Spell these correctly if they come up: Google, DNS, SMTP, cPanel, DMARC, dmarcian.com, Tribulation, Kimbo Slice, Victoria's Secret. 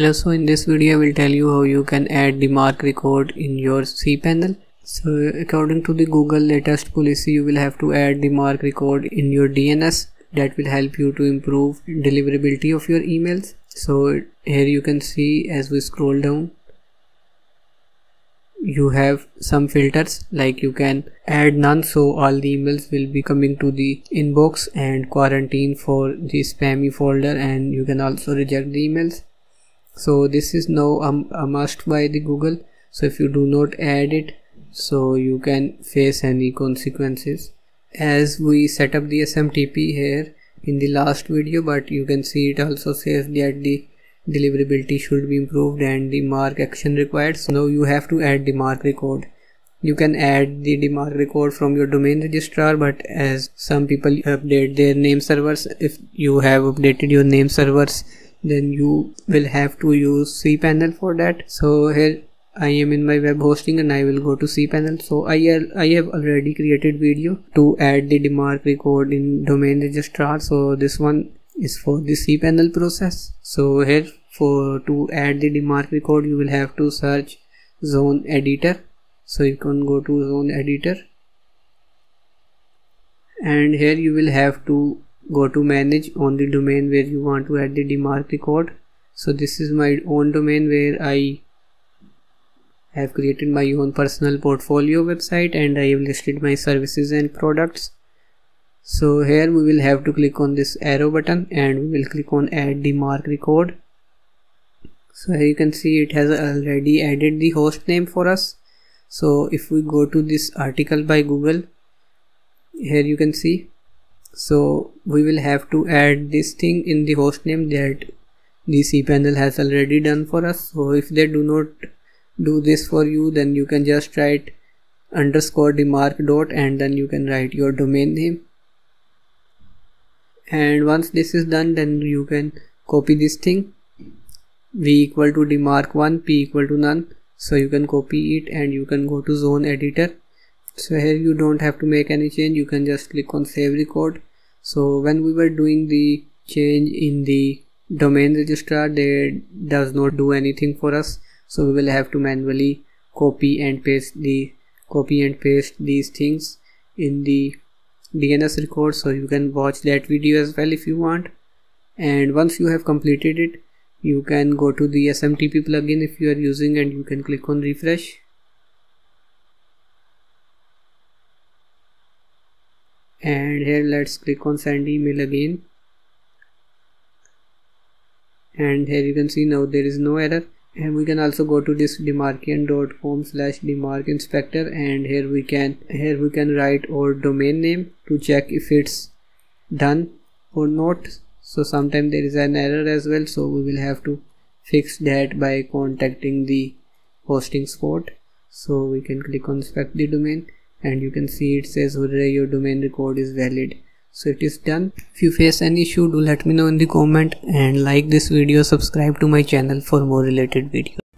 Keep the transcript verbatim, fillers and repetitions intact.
Hello, so in this video I will tell you how you can add DMARC record in your cPanel. So according to the Google latest policy, you will have to add DMARC record in your D N S. That will help you to improve deliverability of your emails. So here you can see, as we scroll down, you have some filters, like you can add none, so all the emails will be coming to the inbox, and quarantine for the spammy folder, and you can also reject the emails. So this is now um, a must by the Google. So if you do not add it, so you can face any consequences. As we set up the S M T P here in the last video, but you can see it also says that the deliverability should be improved and the DMARC action required. So now you have to add the DMARC record. You can add the DMARC record from your domain registrar, but as some people update their name servers, if you have updated your name servers, then you will have to use cPanel for that. So here I am in my web hosting and I will go to cPanel. So I, I have already created video to add the DMARC record in domain registrar. So this one is for the cPanel process. So here for to add the DMARC record, you will have to search zone editor. So you can go to zone editor, and here you will have to go to manage on the domain where you want to add the DMARC record. So this is my own domain where I have created my own personal portfolio website, and I have listed my services and products. So here we will have to click on this arrow button and we will click on add DMARC record. So here you can see it has already added the host name for us. So if we go to this article by Google, here you can see, so we will have to add this thing in the hostname that the cPanel has already done for us. So if they do not do this for you, then you can just write underscore DMARC dot and then you can write your domain name. And once this is done, then you can copy this thing v equal to DMARC one, p equal to none. So you can copy it and you can go to zone editor. So here you don't have to make any change, you can just click on save record. So when we were doing the change in the domain registrar, they does not do anything for us. So we will have to manually copy and paste the copy and paste these things in the D N S record. So you can watch that video as well if you want. And once you have completed it, you can go to the S M T P plugin if you are using, and you can click on refresh. And here let's click on send email again, and here you can see now there is no error. And we can also go to this dmarcian.com slash DMARC inspector, and here we can here we can write our domain name to check if it's done or not. So sometimes there is an error as well, so we will have to fix that by contacting the hosting support. So we can click on inspect the domain, and you can see it says hooray, your domain record is valid. So it is done. If you face any issue, do let me know in the comment, and like this video, subscribe to my channel for more related videos.